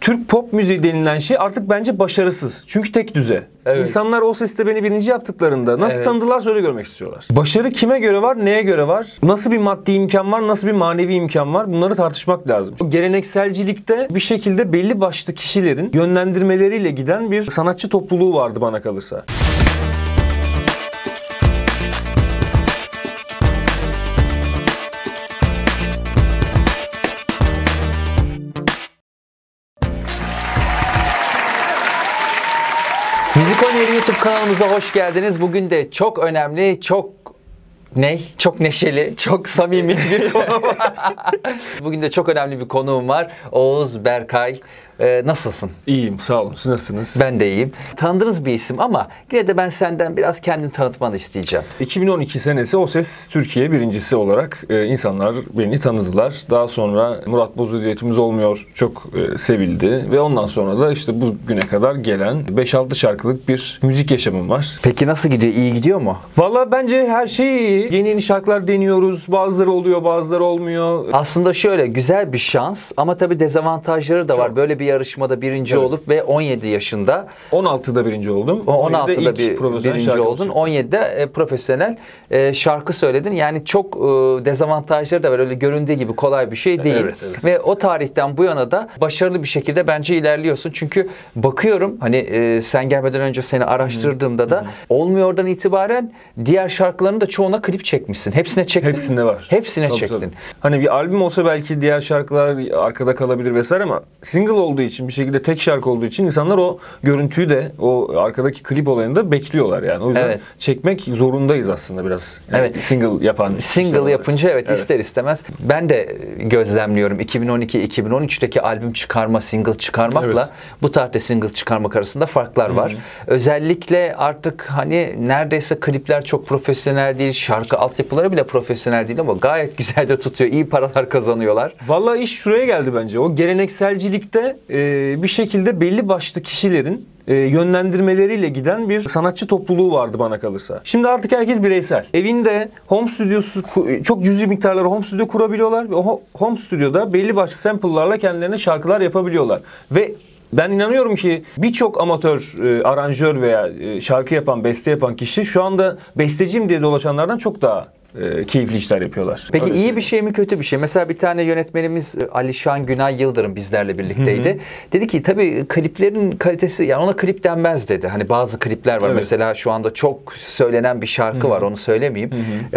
Türk pop müziği denilen şey artık bence başarısız. Çünkü tek düze. Evet. İnsanlar O Ses'te beni birinci yaptıklarında nasıl tanıdılar öyle görmek istiyorlar. Başarı kime göre var, neye göre var? Nasıl bir maddi imkan var, nasıl bir manevi imkan var? Bunları tartışmak lazım. O gelenekselcilikte bir şekilde belli başlı kişilerin yönlendirmeleriyle giden bir sanatçı topluluğu vardı bana kalırsa. Müzikonyeri YouTube kanalımıza hoş geldiniz. Bugün de çok önemli, çok neşeli, çok samimi bir konuğum var. Bugün de çok önemli bir konuğum var. Oğuz Berkay. Nasılsın? İyiyim, sağ olun. Siz nasılsınız? Ben de iyiyim. Tanıdığınız bir isim ama yine de ben senden biraz kendini tanıtmanı isteyeceğim. 2012 senesi O Ses Türkiye birincisi olarak insanlar beni tanıdılar. Daha sonra Murat Boz ödülümüz olmuyor çok sevildi ve ondan sonra da işte bu güne kadar gelen 5-6 şarkılık bir müzik yaşamım var. Peki nasıl gidiyor? İyi gidiyor mu? Valla bence her şey iyi. Yeni şarkılar deniyoruz. Bazıları oluyor, bazıları olmuyor. Aslında şöyle güzel bir şans ama tabii dezavantajları da var. Böyle bir yarışmada birinci olup ve 17 yaşında 16'da birinci oldum. 16'da birinci oldun. 17'de profesyonel şarkı söyledin. Yani çok dezavantajları da var. Öyle göründüğü gibi kolay bir şey değil. Evet, evet. Ve o tarihten bu yana da başarılı bir şekilde bence ilerliyorsun. Çünkü bakıyorum hani sen gelmeden önce seni araştırdığımda da Olmuyor'dan itibaren diğer şarkılarını da çoğuna klip çekmişsin. Hepsine çektin. Hepsinde var. Hepsine çektin. Tabii. Hani bir albüm olsa belki diğer şarkılar arkada kalabilir vesaire ama single olduğu için bir şekilde tek şarkı olduğu için insanlar o görüntüyü de o arkadaki klip olayını da bekliyorlar yani. O yüzden çekmek zorundayız aslında biraz. Yani single yapan. Single yapınca ister istemez. Ben de gözlemliyorum 2012-2013'teki albüm çıkarma, single çıkarmakla bu tarihte single çıkarmak arasında farklar var. Özellikle artık hani neredeyse klipler çok profesyonel değil, şarkı altyapıları bile profesyonel değil ama gayet güzel de tutuyor. İyi paralar kazanıyorlar. Vallahi iş şuraya geldi bence. O gelenekselcilikte bir şekilde belli başlı kişilerin yönlendirmeleriyle giden bir sanatçı topluluğu vardı bana kalırsa. Şimdi artık herkes bireysel. Evinde home stüdyosu, çok cüzi miktarlara home stüdyo kurabiliyorlar ve o home stüdyoda belli başlı sample'larla kendilerine şarkılar yapabiliyorlar. Ve ben inanıyorum ki birçok amatör aranjör veya şarkı yapan, beste yapan kişi şu anda besteciyim diye dolaşanlardan çok daha keyifli işler yapıyorlar. Peki öyle iyi söyleyeyim. Bir şey mi kötü bir şey? Mesela bir tane yönetmenimiz Alişan Günay Yıldırım bizlerle birlikteydi. Dedi ki tabii kliplerin kalitesi yani ona klip denmez dedi. Hani bazı klipler var mesela şu anda çok söylenen bir şarkı var onu söylemeyeyim.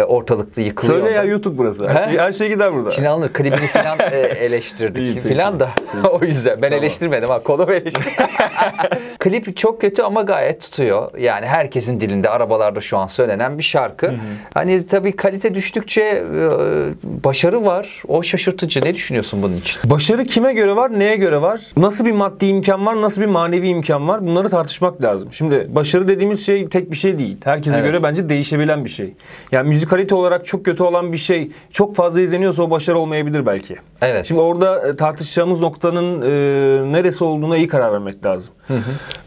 Ortalıkta yıkılıyor. Söyle ya YouTube burası. Her şey gider burada. Şimdi alın klibini falan eleştirdik falan da o yüzden ben eleştirmedim ha kolum eleştirdim. Klip çok kötü ama gayet tutuyor. Yani herkesin dilinde arabalarda şu an söylenen bir şarkı. Hani tabii kalite düştükçe başarı var. O şaşırtıcı. Ne düşünüyorsun bunun için? Başarı kime göre var, neye göre var? Nasıl bir maddi imkan var, nasıl bir manevi imkan var? Bunları tartışmak lazım. Şimdi başarı dediğimiz şey tek bir şey değil. Herkese göre bence değişebilen bir şey. Yani müzikalite olarak çok kötü olan bir şey çok fazla izleniyorsa o başarı olmayabilir belki. Evet. Şimdi orada tartışacağımız noktanın neresi olduğuna iyi karar vermek lazım.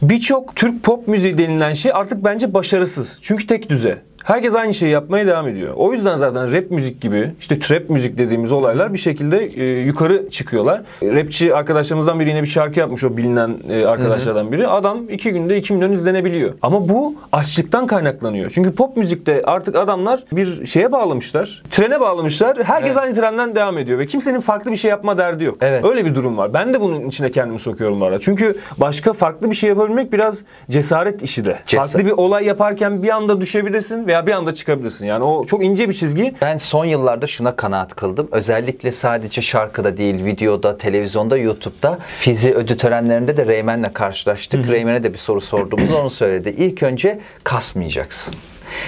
Birçok Türk pop müziği denilen şey artık bence başarısız. Çünkü tek düze. Herkes aynı şeyi yapmaya devam ediyor. O yüzden zaten rap müzik gibi, işte trap müzik dediğimiz olaylar bir şekilde yukarı çıkıyorlar. Rapçi arkadaşlarımızdan biri yine bir şarkı yapmış o bilinen arkadaşlardan biri. Adam 2 günde 2 milyon izlenebiliyor. Ama bu açlıktan kaynaklanıyor. Çünkü pop müzikte artık adamlar bir şeye bağlamışlar. Trene bağlamışlar. Herkes aynı trenden devam ediyor ve kimsenin farklı bir şey yapma derdi yok. Öyle bir durum var. Ben de bunun içine kendimi sokuyorum arada. Çünkü başka farklı bir şey yapabilmek biraz cesaret işi de. Farklı bir olay yaparken bir anda düşebilirsin ve bir anda çıkabilirsin. Yani o çok ince bir çizgi. Ben son yıllarda şuna kanaat kıldım. Özellikle sadece şarkıda değil, videoda, televizyonda, YouTube'da Fizi ödül törenlerinde de Reymen'le karşılaştık. Reymen'e de bir soru sorduğumuzda onu söyledi. İlk önce kasmayacaksın.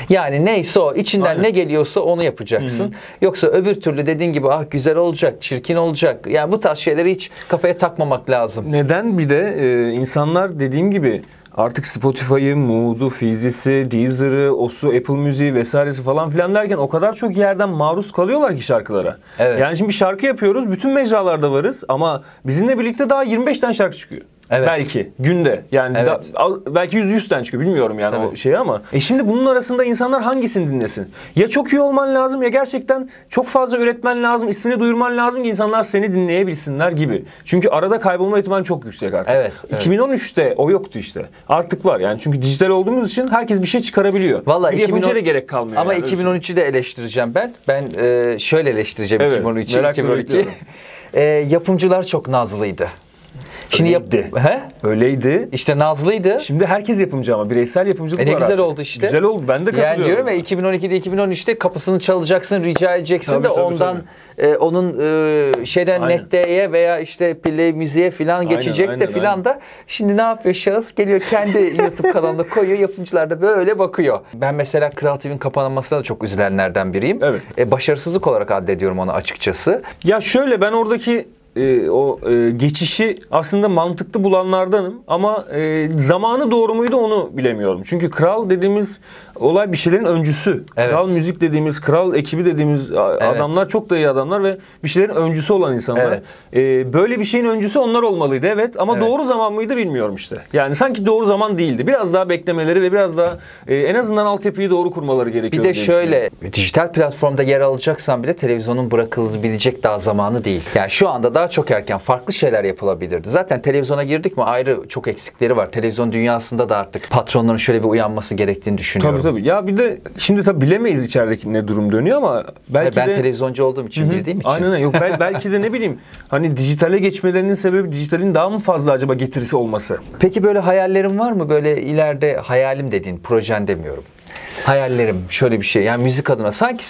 Yani neyse o. İçinden ne geliyorsa onu yapacaksın. Yoksa öbür türlü dediğin gibi ah güzel olacak, çirkin olacak. Yani bu tarz şeyleri hiç kafaya takmamak lazım. Neden? Bir de insanlar dediğim gibi artık Spotify'ı, Mood'u, Fizisi, Deezer'ı, Osu, Apple Music'i vesairesi falan filan derken o kadar çok yerden maruz kalıyorlar ki şarkılara. Yani şimdi bir şarkı yapıyoruz, bütün mecralarda varız ama bizimle birlikte daha 25 tane şarkı çıkıyor. Evet. Belki günde yani evet. Belki 100 tane çıkıyor bilmiyorum yani evet. O şeyi ama. Şimdi bunun arasında insanlar hangisini dinlesin? Ya çok iyi olman lazım ya gerçekten çok fazla üretmen lazım, ismini duyurman lazım ki insanlar seni dinleyebilsinler gibi. Çünkü arada kaybolma ihtimali çok yüksek artık. Evet, evet. 2013'te o yoktu işte. Artık var yani çünkü dijital olduğumuz için herkes bir şey çıkarabiliyor. Vallahi bir yapınca da gerek kalmıyor. Ama yani, 2013'ü de eleştireceğim ben. Ben şöyle eleştireceğim evet, 2013'ü. Merak ediyorum. Yapımcılar çok nazlıydı. Şimdi öyleydi. Öyleydi. İşte nazlıydı. Şimdi herkes yapımcı ama bireysel yapımcılık var. Ne güzel oldu işte. Güzel oldu. Ben de katılıyorum. Yani diyorum ya 2012'de 2013'te kapısını çalacaksın, rica edeceksin tabii, de tabii, ondan tabii. Onun şeyden aynen. Nette'ye veya işte Play Müziğe falan geçecek aynen, de aynen, filan aynen. Da şimdi ne yapıyor şahıs? Geliyor kendi YouTube kanalına koyuyor. Yapımcılar da böyle bakıyor. Ben mesela Kral TV'nin kapanmasına da çok üzülenlerden biriyim. Evet. Başarısızlık olarak addediyorum onu açıkçası. Ya şöyle ben oradaki geçişi aslında mantıklı bulanlardanım ama zamanı doğru muydu onu bilemiyorum. Çünkü Kral dediğimiz olay bir şeylerin öncüsü. Evet. Kral Müzik dediğimiz, Kral ekibi dediğimiz evet. Adamlar çok da iyi adamlar ve bir şeylerin öncüsü olan insanlar. Evet. Böyle bir şeyin öncüsü onlar olmalıydı evet ama evet. Doğru zaman mıydı bilmiyorum işte. Yani sanki doğru zaman değildi. Biraz daha beklemeleri ve biraz daha en azından altyapıyı doğru kurmaları gerekiyor. Bir de şöyle dijital platformda yer alacaksan bile televizyonun bırakılabilecek daha zamanı değil. Yani şu anda daha çok erken farklı şeyler yapılabilirdi. Zaten televizyona girdik mi ayrı çok eksikleri var. Televizyon dünyasında da artık patronların şöyle bir uyanması gerektiğini düşünüyorum. Tabii tabii. Ya bir de şimdi tabii bilemeyiz içerideki ne durum dönüyor ama belki ben de... televizyoncu olduğum için bildiğim için. Aynen yok belki de ne bileyim hani dijitale geçmelerinin sebebi dijitalin daha mı fazla acaba getirisi olması. Peki böyle hayallerin var mı? Böyle ileride hayalim dediğin, projen demiyorum. Hayallerim şöyle bir şey yani müzik adına sanki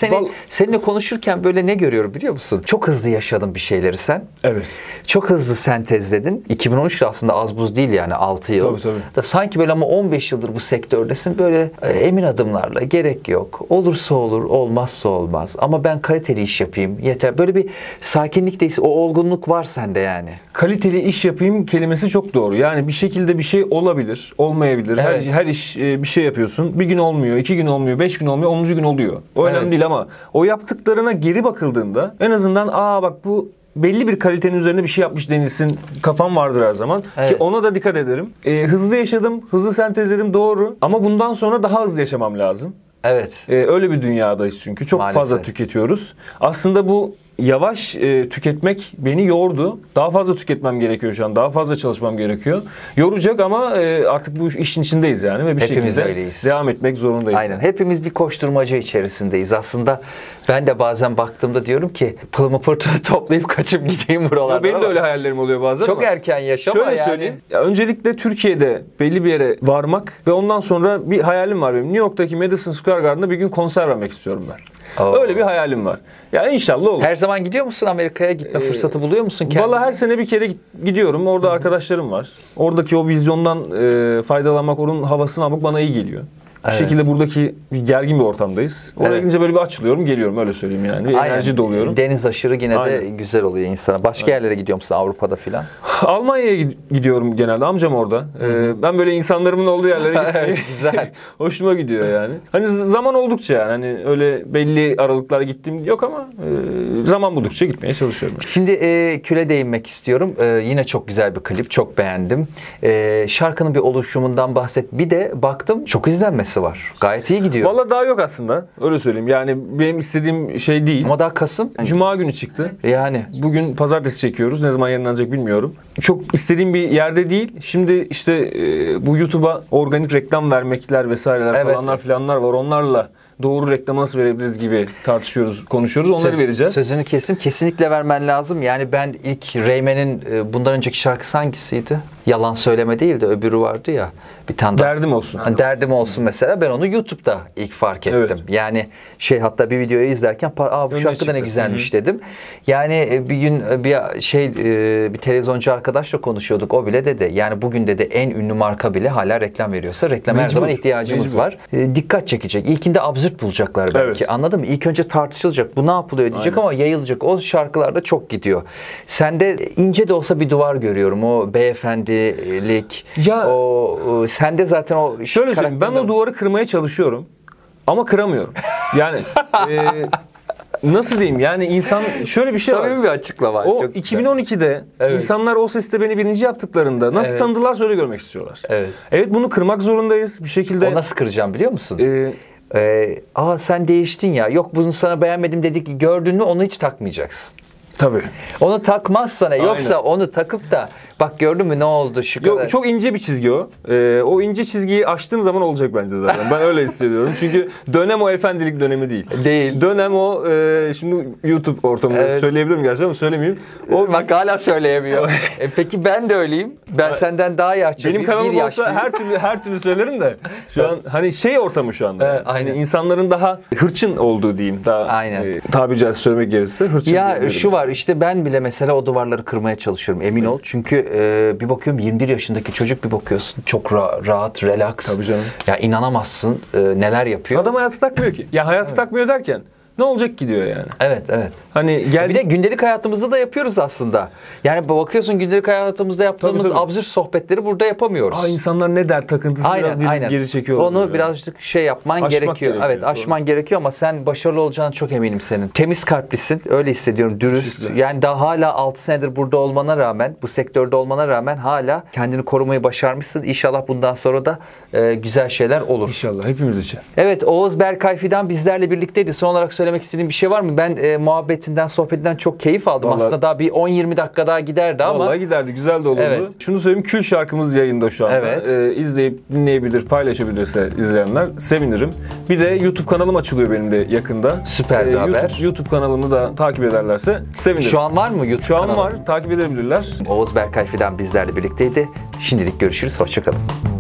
seninle konuşurken böyle ne görüyorum biliyor musun? Çok hızlı yaşadın bir şeyleri sen. Evet. Çok hızlı sentezledin. 2013'te aslında az buz değil yani 6 yıl. Tabii tabii. Da sanki böyle ama 15 yıldır bu sektördesin böyle emin adımlarla gerek yok. Olursa olur olmazsa olmaz ama ben kaliteli iş yapayım yeter. Böyle bir sakinlik de o olgunluk var sende yani. Kaliteli iş yapayım kelimesi çok doğru yani bir şekilde bir şey olabilir olmayabilir. Evet. Her iş bir şey yapıyorsun bir gün olmuyor 2 gün olmuyor, 5 gün olmuyor, 10. gün oluyor. O önemli evet. Değil ama o yaptıklarına geri bakıldığında en azından aa bak bu belli bir kalitenin üzerine bir şey yapmış denilsin kafam vardır her zaman. Evet. Ki ona da dikkat ederim. Hızlı yaşadım, hızlı sentezledim doğru ama bundan sonra daha hızlı yaşamam lazım. Evet. Öyle bir dünyadayız çünkü çok maalesef. Fazla tüketiyoruz. Aslında bu yavaş tüketmek beni yordu. Daha fazla tüketmem gerekiyor şu an. Daha fazla çalışmam gerekiyor. Yoracak ama artık bu işin içindeyiz yani ve bir hepimiz şekilde öyleyiz. Devam etmek zorundayız. Aynen. Hepimiz bir koşturmaca içerisindeyiz. Aslında ben de bazen baktığımda diyorum ki pılımı pırtımı toplayıp kaçıp gideyim buralardan. Benim de öyle hayaller oluyor bazen. Çok erken yaşama şöyle yani. Şöyle söyleyeyim. Ya öncelikle Türkiye'de belli bir yere varmak ve ondan sonra bir hayalim var benim. New York'taki Madison Square Garden'da bir gün konser vermek istiyorum ben. Oo. Öyle bir hayalim var. Ya inşallah olur. Her zaman gidiyor musun Amerika'ya gitme fırsatı buluyor musun kendine? Vallahi her sene bir kere gidiyorum. Orada Hı-hı. arkadaşlarım var. Oradaki o vizyondan faydalanmak, onun havasını almak bana iyi geliyor. Evet. Bir şekilde buradaki bir gergin bir ortamdayız. Oraya evet. Gidince böyle bir açılıyorum, geliyorum öyle söyleyeyim yani. Bir enerji doluyorum. Deniz aşırı yine aynen. De güzel oluyor insana. Başka aynen. Yerlere gidiyor musun Avrupa'da filan? Almanya'ya gidiyorum genelde. Amcam orada. Ben böyle insanlarımın olduğu yerlere gitmeyi güzel. Hoşuma gidiyor yani. Hani zaman oldukça yani. Hani öyle belli aralıklara gittiğim yok ama zaman buldukça gitmeye çalışıyorum. Yani. Şimdi küle değinmek istiyorum. Yine çok güzel bir klip. Çok beğendim. Şarkının bir oluşumundan bahset. Bir de baktım çok izlenmez. Var. Gayet iyi gidiyor. Vallahi daha yok aslında. Öyle söyleyeyim. Yani benim istediğim şey değil. Ama daha Kasım. Cuma günü çıktı. Yani. Bugün pazartesi çekiyoruz. Ne zaman yayınlanacak bilmiyorum. Çok istediğim bir yerde değil. Şimdi işte bu YouTube'a organik reklam vermekler vesaireler evet. falanlar var. Onlarla doğru reklamı nasıl verebiliriz gibi tartışıyoruz, konuşuyoruz. Onları vereceğiz. Sözünü kesin. Kesinlikle vermen lazım. Yani ben ilk Reymen'in bundan önceki şarkısı hangisiydi? Yalan Söyleme değil de öbürü vardı ya. Bir tane daha. Derdim Olsun. Hani Derdim Olsun mesela. Ben onu YouTube'da ilk fark ettim. Evet. Yani hatta bir videoyu izlerken bu şarkı da ne güzelmiş Hı-hı. dedim. Yani bir gün bir televizyoncu arkadaşla konuşuyorduk. O bile dedi. Yani bugün dedi en ünlü marka bile hala reklam veriyorsa reklama her zaman ihtiyacımız var. Dikkat çekecek. İlkinde absürt bulacaklar belki. Evet. Anladın mı? İlk önce tartışılacak. Bu ne yapılıyor diyecek aynen. Ama yayılacak. O şarkılarda çok gidiyor. Sende ince de olsa bir duvar görüyorum. O beyefendilik. Ya, sende zaten o şöyle söyleyeyim. Ben o duvarı kırmaya çalışıyorum. Ama kıramıyorum. Yani nasıl diyeyim yani, insan şöyle bir şey var. Samimi bir açıklama. O çok 2012'de evet, insanlar O Ses'te beni birinci yaptıklarında nasıl evet, tanıdılar öyle görmek istiyorlar. Evet. Evet, bunu kırmak zorundayız bir şekilde. O nasıl kıracağım biliyor musun? Aa sen değiştin ya, yok bunu sana beğenmedim dedik, gördün mü, onu hiç takmayacaksın. Tabii. Onu takmazsana. Aynen. Yoksa onu takıp da bak gördün mü ne oldu şu kadar. Yok, çok ince bir çizgi o. O ince çizgiyi aştığım zaman olacak bence zaten. Ben öyle hissediyorum. Çünkü dönem o efendilik dönemi değil. Değil. Dönem o şimdi YouTube ortamında evet, söyleyebilirim gerçi ama söylemeyeyim. O bak hala söyleyemiyor. Peki ben de öyleyim. Ben senden daha yaşlıyım. Benim kanalım olsa her türlü söylerim de. Şu an hani şey ortamı şu anda. Evet, aynen. Yani insanların daha hırçın olduğu diyeyim. Daha aynen. Tabiri caizse söylemek gerekirse hırçın. Ya şu var. İşte ben bile mesela o duvarları kırmaya çalışıyorum. Emin ol. Çünkü bir bakıyorum 21 yaşındaki çocuk, bir bakıyorsun çok rahat, relax. Tabii canım. Ya inanamazsın neler yapıyor. Adam hayatı takmıyor ki. Ya hayatı evet, takmıyor derken ne olacak gidiyor yani. Evet, evet. Hani bir de gündelik hayatımızda da yapıyoruz aslında. Yani bakıyorsun gündelik hayatımızda yaptığımız tabii, absürt sohbetleri burada yapamıyoruz. Aa, insanlar ne der takıntısı aynen, biraz aynen, geri çekiyor. Onu yani birazcık şey yapman gerekiyor. Evet, aşman gerekiyor ama sen başarılı olacağına çok eminim senin. Temiz kalplisin. Öyle hissediyorum. Dürüst. Kesinlikle. Yani daha hala 6 senedir burada olmana rağmen, bu sektörde olmana rağmen hala kendini korumayı başarmışsın. İnşallah bundan sonra da güzel şeyler olur. İnşallah hepimiz için. Evet, Oğuz Berkay Fidan bizlerle birlikteydi. Son olarak söylemek istediğin bir şey var mı? Ben muhabbetinden, sohbetinden çok keyif aldım. Vallahi, aslında daha bir 10-20 dakika daha giderdi ama. Vallahi giderdi. Güzel de olurdu. Evet. Şunu söyleyeyim, kül şarkımız yayında şu anda. Evet. İzleyip dinleyebilir, paylaşabilirse izleyenler sevinirim. Bir de YouTube kanalım açılıyor benim de yakında. Süper bir haber. YouTube kanalımı da takip ederlerse sevinirim. Şu an var mı YouTube kanalı? Şu an var. Takip edebilirler. Oğuz Berkay Fidan bizlerle birlikteydi. Şimdilik görüşürüz. Hoşça kalın.